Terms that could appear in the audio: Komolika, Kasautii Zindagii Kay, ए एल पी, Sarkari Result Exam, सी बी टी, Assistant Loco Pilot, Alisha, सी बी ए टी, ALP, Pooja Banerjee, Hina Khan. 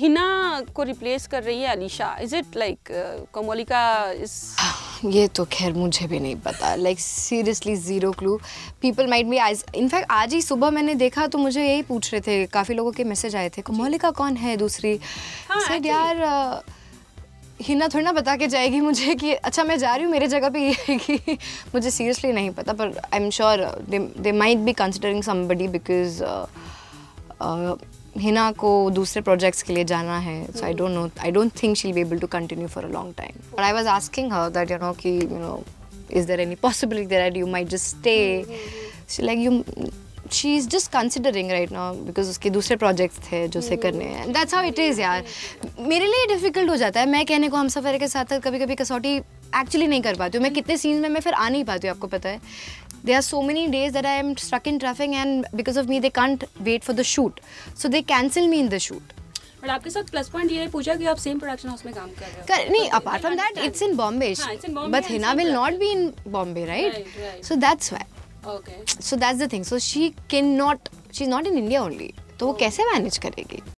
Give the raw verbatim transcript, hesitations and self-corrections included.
हिना को रिप्लेस कर रही है Alisha. Is it like Komolika is? ये तो खैर मुझे भी नहीं पता, like seriously zero clue. People might be आज, इनफैक्ट आज ही सुबह मैंने देखा तो मुझे यही पूछ रहे थे, काफ़ी लोगों के मैसेज आए थे कोमोलिका कौन है दूसरी। हाँ, सर यार हिना थोड़ी ना बता के जाएगी मुझे कि अच्छा मैं जा रही हूँ मेरे जगह पे ये है कि मुझे सीरियसली नहीं पता, पर I am sure they might be considering somebody because Hina को दूसरे प्रोजेक्ट्स के लिए जाना है। So I don't know, I don't think she will be able to continue for a long time. But I was asking her that you know कि you know is there any possibility that you might just stay. She like you she is just considering right now because उसके दूसरे projects थे जो उसे करने हैं। That's how it is यार। मेरे लिए डिफिकल्ट हो जाता है, मैं कहने को हम सफ़र के साथ कभी कभी कसौटी एक्चुअली नहीं कर पाती हूँ। मैं कितने सीन्स में मैं फिर आ नहीं पाती हूँ, आपको पता है। There are so many days that I am stuck in traffic and because of me they can't wait for the shoot, so they cancel me in the shoot. और आपके साथ प्लस पॉइंट ये है पूजा कि आप सेम प्रोडक्शन हाउस में काम कर रहे हो। कर नहीं, apart from that it's in Bombay, but Hina will not be in Bombay, right? So that's why. Okay. So that's the thing. So she cannot, she's not in India only. तो वो कैसे manage करेगी?